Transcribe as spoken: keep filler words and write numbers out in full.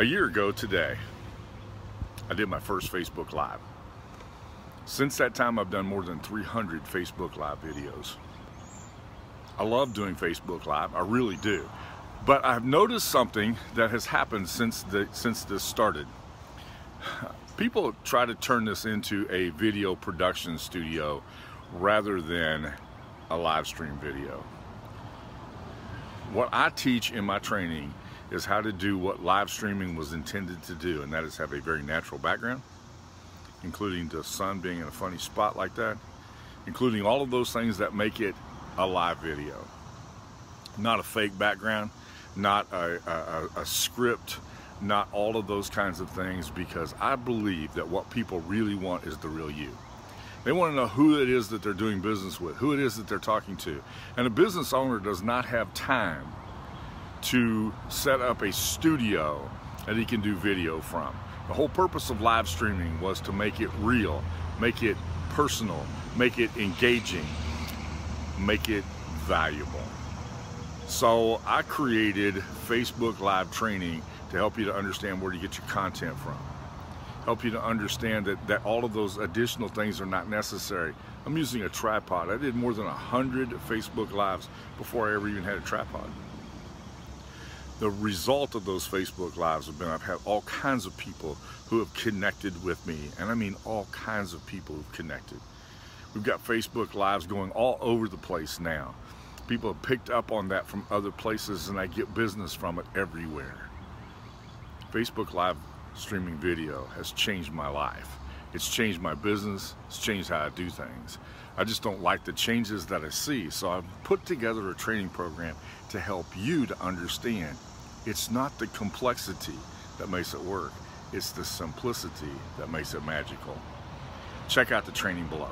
A year ago today, I did my first Facebook Live. Since that time, I've done more than three hundred Facebook Live videos. I love doing Facebook Live, I really do. But I've noticed something that has happened since, the, since this started. People try to turn this into a video production studio rather than a live stream video. What I teach in my training is how to do what live streaming was intended to do, and that is have a very natural background, including the sun being in a funny spot like that, including all of those things that make it a live video. Not a fake background, not a, a, a script, not all of those kinds of things, because I believe that what people really want is the real you. They want to know who it is that they're doing business with, who it is that they're talking to. And a business owner does not have time to set up a studio that he can do video from. The whole purpose of live streaming was to make it real, make it personal, make it engaging, make it valuable. So I created Facebook Live training to help you to understand where to get your content from, help you to understand that, that all of those additional things are not necessary. I'm using a tripod. I did more than one hundred Facebook Lives before I ever even had a tripod. The result of those Facebook Lives have been I've had all kinds of people who have connected with me, and I mean all kinds of people who've connected. We've got Facebook Lives going all over the place now. People have picked up on that from other places, and I get business from it everywhere. Facebook Live streaming video has changed my life. It's changed my business. It's changed how I do things. I just don't like the changes that I see, so I've put together a training program to help you to understand it's not the complexity that makes it work, it's the simplicity that makes it magical. Check out the training below.